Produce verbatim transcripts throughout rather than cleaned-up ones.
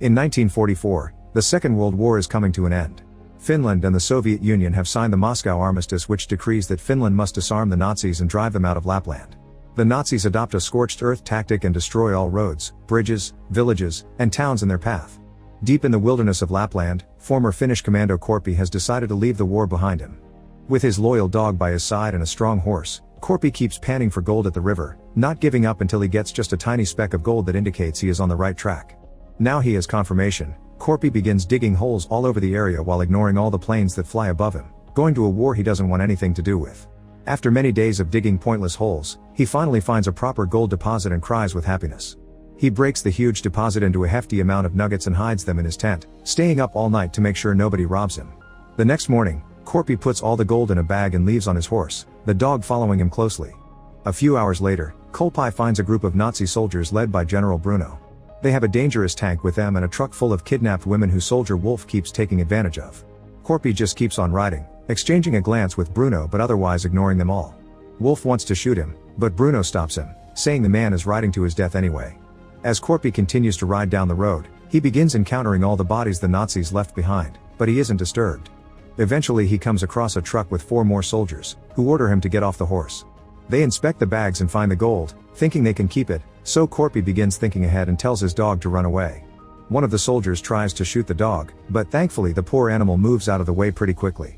In nineteen forty-four, the Second World War is coming to an end. Finland and the Soviet Union have signed the Moscow Armistice, which decrees that Finland must disarm the Nazis and drive them out of Lapland. The Nazis adopt a scorched earth tactic and destroy all roads, bridges, villages, and towns in their path. Deep in the wilderness of Lapland, former Finnish commando Korpi has decided to leave the war behind him. With his loyal dog by his side and a strong horse, Korpi keeps panning for gold at the river, not giving up until he gets just a tiny speck of gold that indicates he is on the right track. Now he has confirmation. Korpi begins digging holes all over the area while ignoring all the planes that fly above him, going to a war he doesn't want anything to do with. After many days of digging pointless holes, he finally finds a proper gold deposit and cries with happiness. He breaks the huge deposit into a hefty amount of nuggets and hides them in his tent, staying up all night to make sure nobody robs him. The next morning, Korpi puts all the gold in a bag and leaves on his horse, the dog following him closely. A few hours later, Korpi finds a group of Nazi soldiers led by General Bruno. They have a dangerous tank with them and a truck full of kidnapped women who soldier Wolf keeps taking advantage of. Korpi just keeps on riding, exchanging a glance with Bruno but otherwise ignoring them all. Wolf wants to shoot him, but Bruno stops him, saying the man is riding to his death anyway. As Korpi continues to ride down the road, he begins encountering all the bodies the Nazis left behind, but he isn't disturbed. Eventually he comes across a truck with four more soldiers, who order him to get off the horse. They inspect the bags and find the gold, thinking they can keep it, so Korpi begins thinking ahead and tells his dog to run away. One of the soldiers tries to shoot the dog, but thankfully the poor animal moves out of the way pretty quickly.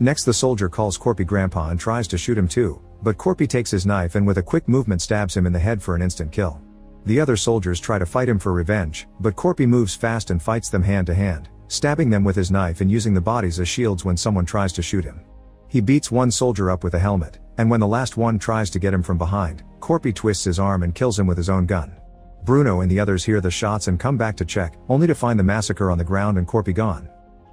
Next, the soldier calls Korpi grandpa and tries to shoot him too, but Korpi takes his knife and with a quick movement stabs him in the head for an instant kill. The other soldiers try to fight him for revenge, but Korpi moves fast and fights them hand to hand, stabbing them with his knife and using the bodies as shields when someone tries to shoot him. He beats one soldier up with a helmet, and when the last one tries to get him from behind, Korpi twists his arm and kills him with his own gun. Bruno and the others hear the shots and come back to check, only to find the massacre on the ground and Korpi gone.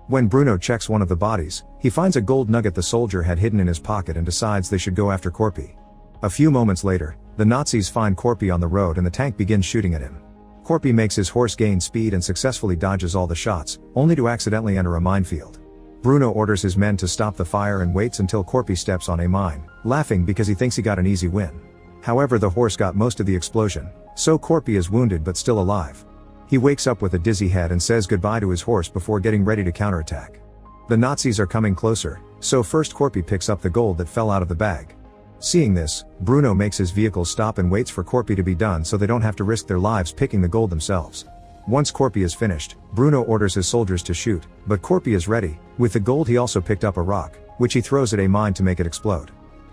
When Bruno checks one of the bodies, he finds a gold nugget the soldier had hidden in his pocket and decides they should go after Korpi. A few moments later, the Nazis find Korpi on the road and the tank begins shooting at him. Korpi makes his horse gain speed and successfully dodges all the shots, only to accidentally enter a minefield. Bruno orders his men to stop the fire and waits until Korpi steps on a mine, laughing because he thinks he got an easy win. However, the horse got most of the explosion, so Korpi is wounded but still alive. He wakes up with a dizzy head and says goodbye to his horse before getting ready to counterattack. The Nazis are coming closer, so first Korpi picks up the gold that fell out of the bag. Seeing this, Bruno makes his vehicle stop and waits for Korpi to be done so they don't have to risk their lives picking the gold themselves. Once Korpi is finished, Bruno orders his soldiers to shoot, but Korpi is ready. With the gold he also picked up a rock, which he throws at a mine to make it explode.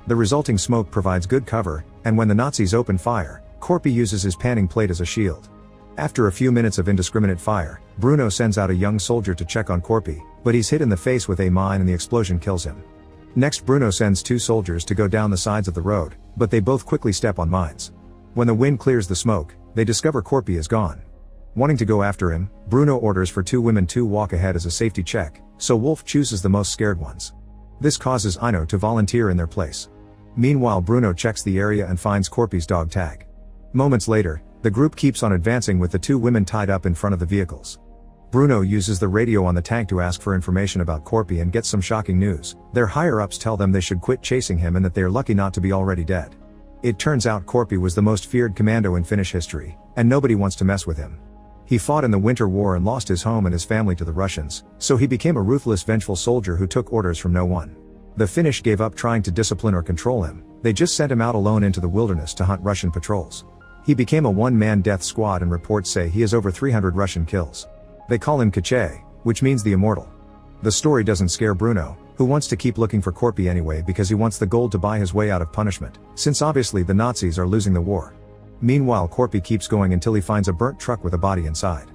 The resulting smoke provides good cover, and when the Nazis open fire, Korpi uses his panning plate as a shield. After a few minutes of indiscriminate fire, Bruno sends out a young soldier to check on Korpi, but he's hit in the face with a mine and the explosion kills him. Next, Bruno sends two soldiers to go down the sides of the road, but they both quickly step on mines. When the wind clears the smoke, they discover Korpi is gone. Wanting to go after him, Bruno orders for two women to walk ahead as a safety check, so Wolf chooses the most scared ones. This causes Aino to volunteer in their place. Meanwhile, Bruno checks the area and finds Korpi's dog tag. Moments later, the group keeps on advancing with the two women tied up in front of the vehicles. Bruno uses the radio on the tank to ask for information about Korpi and gets some shocking news. Their higher-ups tell them they should quit chasing him and that they are lucky not to be already dead. It turns out Korpi was the most feared commando in Finnish history, and nobody wants to mess with him. He fought in the Winter War and lost his home and his family to the Russians, so he became a ruthless, vengeful soldier who took orders from no one. The Finnish gave up trying to discipline or control him, they just sent him out alone into the wilderness to hunt Russian patrols. He became a one-man death squad and reports say he has over three hundred Russian kills. They call him Kache, which means the immortal. The story doesn't scare Bruno, who wants to keep looking for Korpi anyway because he wants the gold to buy his way out of punishment, since obviously the Nazis are losing the war. Meanwhile, Korpi keeps going until he finds a burnt truck with a body inside.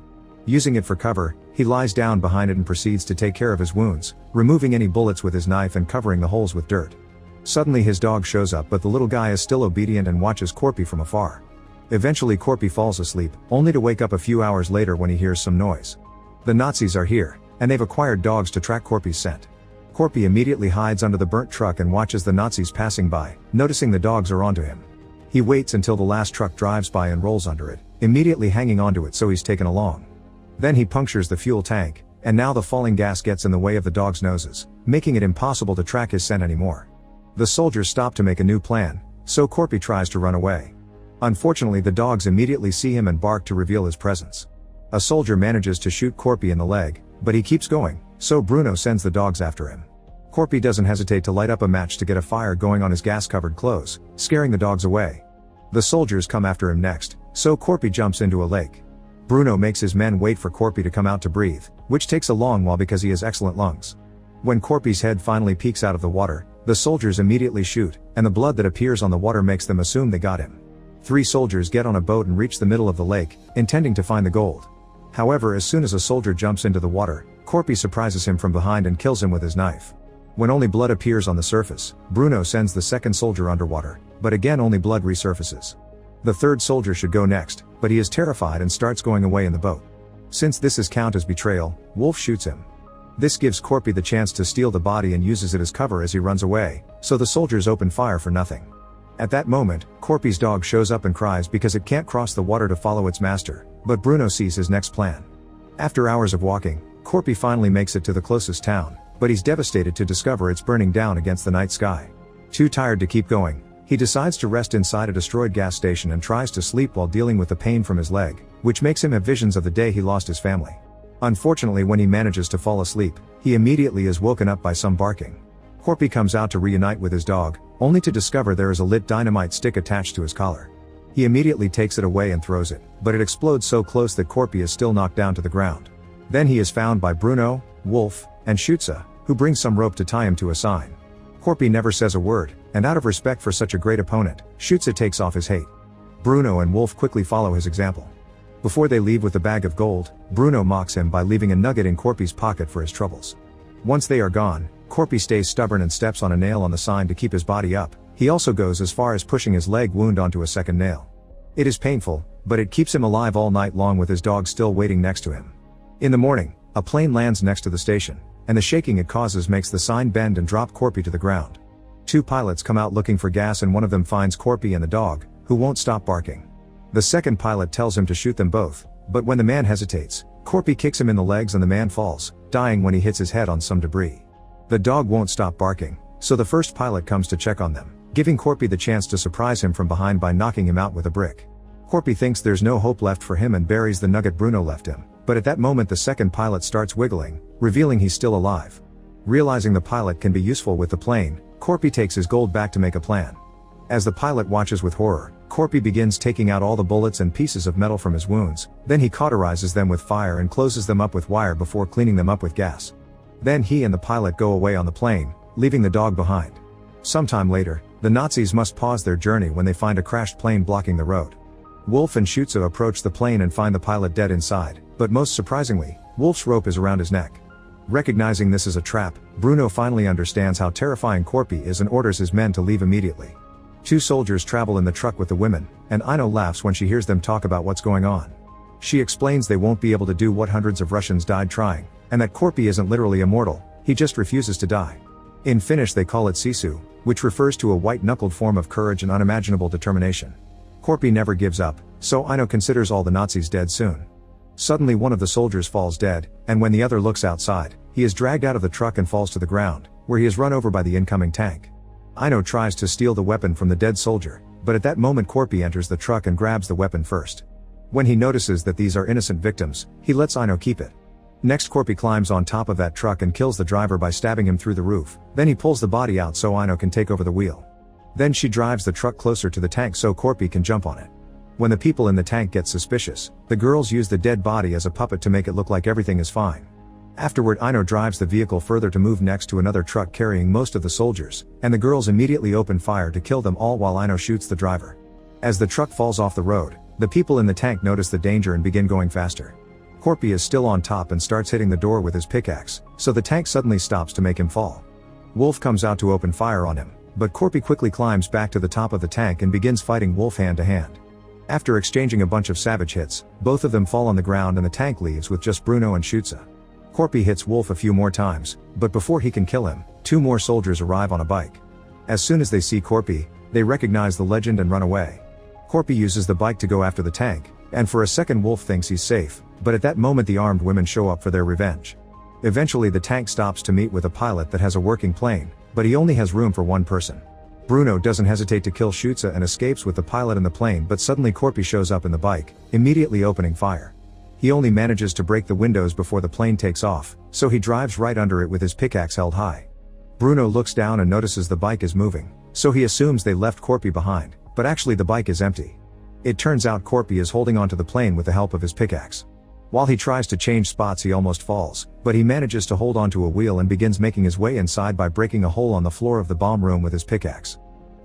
Using it for cover, he lies down behind it and proceeds to take care of his wounds, removing any bullets with his knife and covering the holes with dirt. Suddenly his dog shows up, but the little guy is still obedient and watches Korpi from afar. Eventually Korpi falls asleep, only to wake up a few hours later when he hears some noise. The Nazis are here, and they've acquired dogs to track Korpi's scent. Korpi immediately hides under the burnt truck and watches the Nazis passing by, noticing the dogs are onto him. He waits until the last truck drives by and rolls under it, immediately hanging onto it so he's taken along. Then he punctures the fuel tank, and now the falling gas gets in the way of the dog's noses, making it impossible to track his scent anymore. The soldiers stop to make a new plan, so Korpi tries to run away. Unfortunately, the dogs immediately see him and bark to reveal his presence. A soldier manages to shoot Korpi in the leg, but he keeps going, so Bruno sends the dogs after him. Korpi doesn't hesitate to light up a match to get a fire going on his gas-covered clothes, scaring the dogs away. The soldiers come after him next, so Korpi jumps into a lake. Bruno makes his men wait for Korpi to come out to breathe, which takes a long while because he has excellent lungs. When Korpi's head finally peeks out of the water, the soldiers immediately shoot, and the blood that appears on the water makes them assume they got him. Three soldiers get on a boat and reach the middle of the lake, intending to find the gold. However, as soon as a soldier jumps into the water, Korpi surprises him from behind and kills him with his knife. When only blood appears on the surface, Bruno sends the second soldier underwater, but again only blood resurfaces. The third soldier should go next, but he is terrified and starts going away in the boat. Since this is counted as betrayal, Wolf shoots him. This gives Korpi the chance to steal the body and uses it as cover as he runs away, so the soldiers open fire for nothing. At that moment, Korpi's dog shows up and cries because it can't cross the water to follow its master, but Bruno sees his next plan. After hours of walking, Korpi finally makes it to the closest town, but he's devastated to discover it's burning down against the night sky. Too tired to keep going, he decides to rest inside a destroyed gas station and tries to sleep while dealing with the pain from his leg, which makes him have visions of the day he lost his family. Unfortunately, when he manages to fall asleep, he immediately is woken up by some barking. Korpi comes out to reunite with his dog, only to discover there is a lit dynamite stick attached to his collar. He immediately takes it away and throws it, but it explodes so close that Korpi is still knocked down to the ground. Then he is found by Bruno, Wolf, and Schutze, who brings some rope to tie him to a sign. Korpi never says a word, and out of respect for such a great opponent, Schutze takes off his hate. Bruno and Wolf quickly follow his example. Before they leave with the bag of gold, Bruno mocks him by leaving a nugget in Korpi's pocket for his troubles. Once they are gone, Korpi stays stubborn and steps on a nail on the sign to keep his body up. He also goes as far as pushing his leg wound onto a second nail. It is painful, but it keeps him alive all night long with his dog still waiting next to him. In the morning, a plane lands next to the station, and the shaking it causes makes the sign bend and drop Korpi to the ground. Two pilots come out looking for gas, and one of them finds Korpi and the dog, who won't stop barking. The second pilot tells him to shoot them both, but when the man hesitates, Korpi kicks him in the legs and the man falls, dying when he hits his head on some debris. The dog won't stop barking, so the first pilot comes to check on them, giving Korpi the chance to surprise him from behind by knocking him out with a brick. Korpi thinks there's no hope left for him and buries the nugget Bruno left him, but at that moment the second pilot starts wiggling, revealing he's still alive. Realizing the pilot can be useful with the plane, Korpi takes his gold back to make a plan. As the pilot watches with horror, Korpi begins taking out all the bullets and pieces of metal from his wounds, then he cauterizes them with fire and closes them up with wire before cleaning them up with gas. Then he and the pilot go away on the plane, leaving the dog behind. Sometime later, the Nazis must pause their journey when they find a crashed plane blocking the road. Wolf and Schutze approach the plane and find the pilot dead inside, but most surprisingly, Wolf's rope is around his neck. Recognizing this is a trap, Bruno finally understands how terrifying Korpi is and orders his men to leave immediately. Two soldiers travel in the truck with the women, and Aino laughs when she hears them talk about what's going on. She explains they won't be able to do what hundreds of Russians died trying, and that Korpi isn't literally immortal, he just refuses to die. In Finnish they call it Sisu, which refers to a white-knuckled form of courage and unimaginable determination. Korpi never gives up, so Aino considers all the Nazis dead soon. Suddenly one of the soldiers falls dead, and when the other looks outside, he is dragged out of the truck and falls to the ground, where he is run over by the incoming tank. Aino tries to steal the weapon from the dead soldier, but at that moment Korpi enters the truck and grabs the weapon first. When he notices that these are innocent victims, he lets Aino keep it. Next Korpi climbs on top of that truck and kills the driver by stabbing him through the roof, then he pulls the body out so Aino can take over the wheel. Then she drives the truck closer to the tank so Korpi can jump on it. When the people in the tank get suspicious, the girls use the dead body as a puppet to make it look like everything is fine. Afterward Aino drives the vehicle further to move next to another truck carrying most of the soldiers, and the girls immediately open fire to kill them all while Aino shoots the driver. As the truck falls off the road, the people in the tank notice the danger and begin going faster. Korpi is still on top and starts hitting the door with his pickaxe, so the tank suddenly stops to make him fall. Wolf comes out to open fire on him, but Korpi quickly climbs back to the top of the tank and begins fighting Wolf hand to hand. After exchanging a bunch of savage hits, both of them fall on the ground and the tank leaves with just Bruno and Schutze. Korpi hits Wolf a few more times, but before he can kill him, two more soldiers arrive on a bike. As soon as they see Korpi, they recognize the legend and run away. Korpi uses the bike to go after the tank, and for a second Wolf thinks he's safe, but at that moment the armed women show up for their revenge. Eventually the tank stops to meet with a pilot that has a working plane, but he only has room for one person. Bruno doesn't hesitate to kill Schutze and escapes with the pilot and the plane, but suddenly Korpi shows up in the bike, immediately opening fire. He only manages to break the windows before the plane takes off, so he drives right under it with his pickaxe held high. Bruno looks down and notices the bike is moving, so he assumes they left Korpi behind, but actually the bike is empty. It turns out Korpi is holding onto the plane with the help of his pickaxe. While he tries to change spots he almost falls, but he manages to hold onto a wheel and begins making his way inside by breaking a hole on the floor of the bomb room with his pickaxe.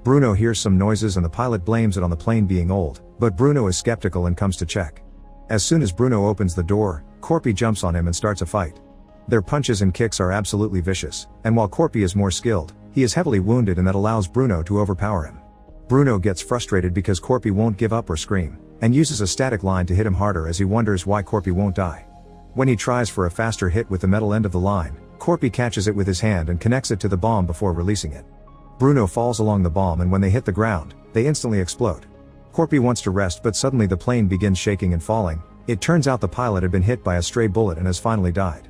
Bruno hears some noises and the pilot blames it on the plane being old, but Bruno is skeptical and comes to check. As soon as Bruno opens the door, Korpi jumps on him and starts a fight. Their punches and kicks are absolutely vicious, and while Korpi is more skilled, he is heavily wounded and that allows Bruno to overpower him. Bruno gets frustrated because Korpi won't give up or scream, and uses a static line to hit him harder as he wonders why Korpi won't die. When he tries for a faster hit with the metal end of the line, Korpi catches it with his hand and connects it to the bomb before releasing it. Bruno falls along the bomb and when they hit the ground, they instantly explode. Korpi wants to rest but suddenly the plane begins shaking and falling. It turns out the pilot had been hit by a stray bullet and has finally died.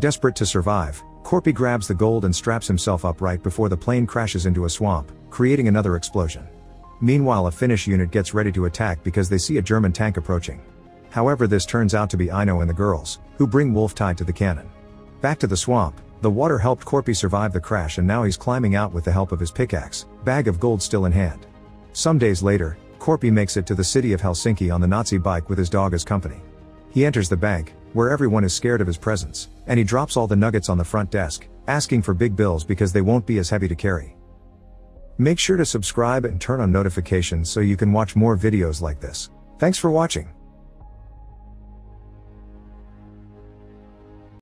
Desperate to survive, Korpi grabs the gold and straps himself upright before the plane crashes into a swamp, creating another explosion. Meanwhile, a Finnish unit gets ready to attack because they see a German tank approaching. However, this turns out to be Aino and the girls, who bring Wolf tied to the cannon. Back to the swamp, the water helped Korpi survive the crash and now he's climbing out with the help of his pickaxe, bag of gold still in hand. Some days later, Korpi makes it to the city of Helsinki on the Nazi bike with his dog as company. He enters the bank, where everyone is scared of his presence, and he drops all the nuggets on the front desk, asking for big bills because they won't be as heavy to carry. Make sure to subscribe and turn on notifications so you can watch more videos like this. Thanks for watching.